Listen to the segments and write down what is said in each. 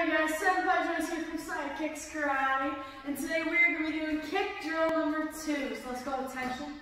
Hi there guys, Seven Joyce here from Sidekicks Karate, and today we are going to be doing kick drill number 2. So let's go with tension,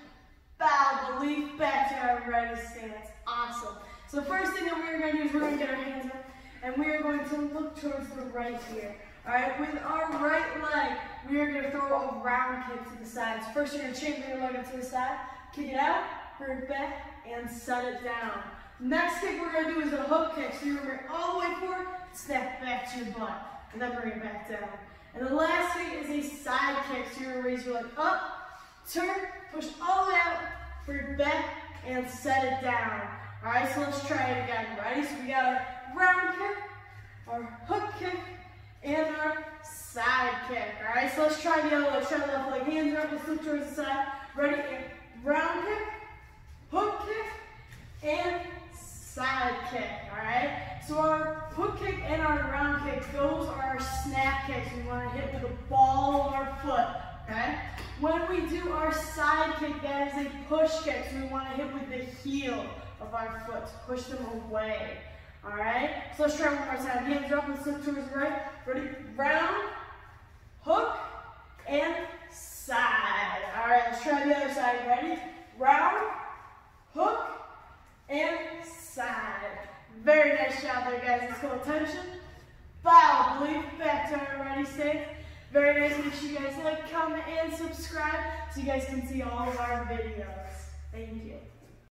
bow, belief, back to our ready stance. Awesome. So the first thing that we are going to do is we're going to get our hands up, and we are going to look towards the right here. Alright, with our right leg, we are going to throw a round kick to the sides. First you're going to change your leg up to the side, kick it out, bring it back, and set it down. Next kick we're going to do is a hook kick, so you're going to bring it all the way forward, snap back to your butt, and then bring it back down. And the last thing is a side kick, so you're going to raise your leg up, turn, push all the way out, bring it back, and set it down. Alright, so let's try it again. Ready? So we got a round kick, our hook kick, and our side kick. Alright, so let's try the other leg. Try the left leg, hands up, let's look towards the side. Ready? Round kick, hook kick, and side kick, alright? So our hook kick and our round kick, those are our snap kicks. We want to hit with the ball of our foot, okay? When we do our side kick, that is a push kick, so we want to hit with the heel of our foot to push them away, alright? So let's try one more time. Hands up and slip towards the right. Ready? Round, hook, and side. Alright, let's try the other side. Ready? Round, hook, and side. Very nice job there, guys. Let's go attention. Bow, belief, back to our ready stance. Very nice. Make sure you guys like, comment, and subscribe so you guys can see all of our videos. Thank you.